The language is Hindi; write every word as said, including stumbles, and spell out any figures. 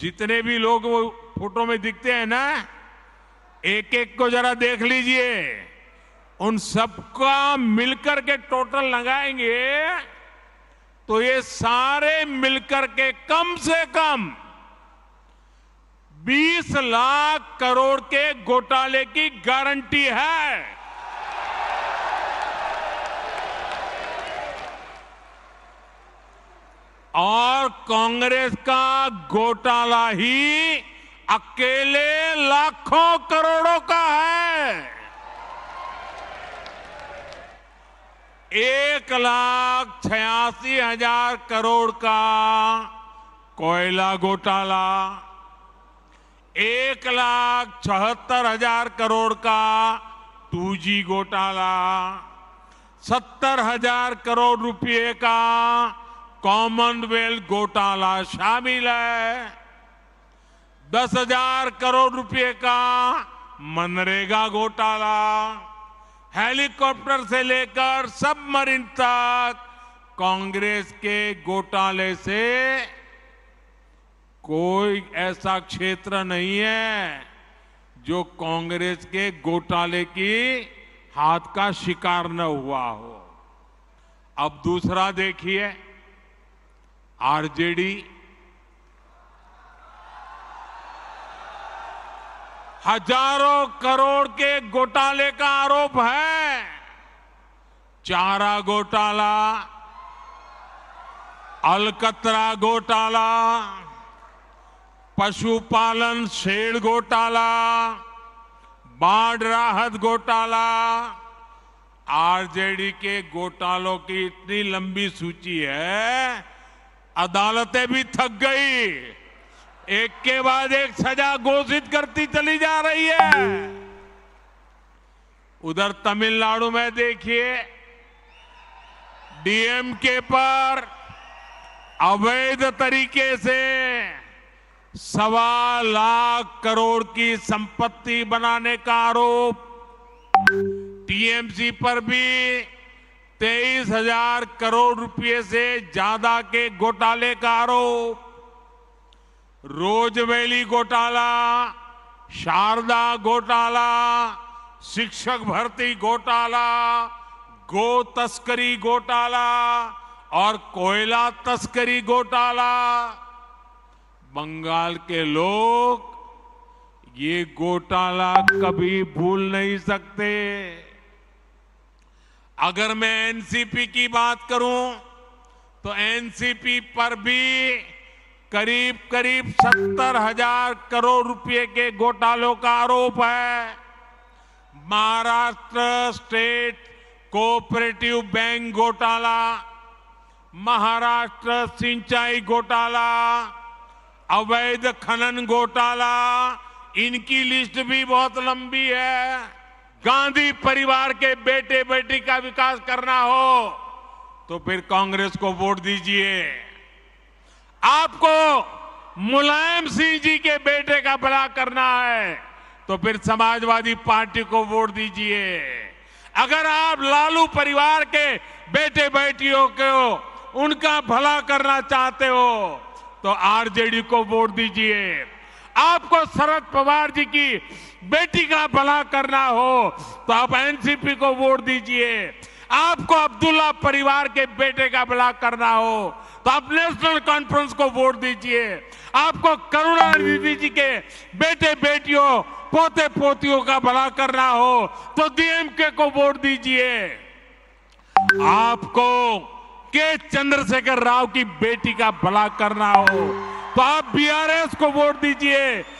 जितने भी लोग वो फोटो में दिखते हैं ना, एक एक को जरा देख लीजिए, उन सबका मिलकर के टोटल लगाएंगे तो ये सारे मिलकर के कम से कम बीस लाख करोड़ के घोटाले की गारंटी है। और कांग्रेस का घोटाला ही अकेले लाखों करोड़ों का है। एक लाख छियासी हजार करोड़ का कोयला घोटाला, एक लाख चौहत्तर हजार करोड़ का टू जी घोटाला, सत्तर हजार करोड़ रुपए का कॉमनवेल्थ घोटाला शामिल है, दस हजार करोड़ रुपए का मनरेगा घोटाला, हेलीकॉप्टर से लेकर सबमरीन तक कांग्रेस के घोटाले से कोई ऐसा क्षेत्र नहीं है जो कांग्रेस के घोटाले की हाथ का शिकार न हुआ हो। अब दूसरा देखिए, आरजेडी हजारों करोड़ के घोटाले का आरोप है, चारा घोटाला, अलकतरा घोटाला, पशुपालन शेड घोटाला, बाढ़ राहत घोटाला, आरजेडी के घोटालों की इतनी लंबी सूची है, अदालतें भी थक गई, एक के बाद एक सजा घोषित करती चली जा रही है। उधर तमिलनाडु में देखिए, डीएमके पर अवैध तरीके से सवा लाख करोड़ की संपत्ति बनाने का आरोप, टीएमसी पर भी तेईस हजार करोड़ रुपए से ज्यादा के घोटाले का आरोप, रोजवेली घोटाला, शारदा घोटाला, शिक्षक भर्ती घोटाला, गो तस्करी घोटाला और कोयला तस्करी घोटाला। बंगाल के लोग ये घोटाला कभी भूल नहीं सकते। अगर मैं एनसीपी की बात करूं तो एनसीपी पर भी करीब करीब सत्तर हजार करोड़ रुपए के घोटालों का आरोप है। महाराष्ट्र स्टेट कोऑपरेटिव बैंक घोटाला, महाराष्ट्र सिंचाई घोटाला, अवैध खनन घोटाला, इनकी लिस्ट भी बहुत लंबी है। गांधी परिवार के बेटे बेटी का विकास करना हो तो फिर कांग्रेस को वोट दीजिए। आपको मुलायम सिंह जी के बेटे का भला करना है तो फिर समाजवादी पार्टी को वोट दीजिए। अगर आप लालू परिवार के बेटे बेटियों को उनका भला करना चाहते हो तो आरजेडी को वोट दीजिए। आपको शरद पवार जी की बेटी का भला करना हो तो आप एनसीपी को वोट दीजिए। आपको अब्दुल्ला परिवार के बेटे का भला करना हो तो आप नेशनल कॉन्फ्रेंस को वोट दीजिए। आपको करुणानिधि जी के बेटे बेटियों पोते पोतियों का भला करना हो तो डीएमके को वोट दीजिए। आपको के चंद्रशेखर राव की बेटी का भला करना हो तो आप बीआरएस को वोट दीजिए।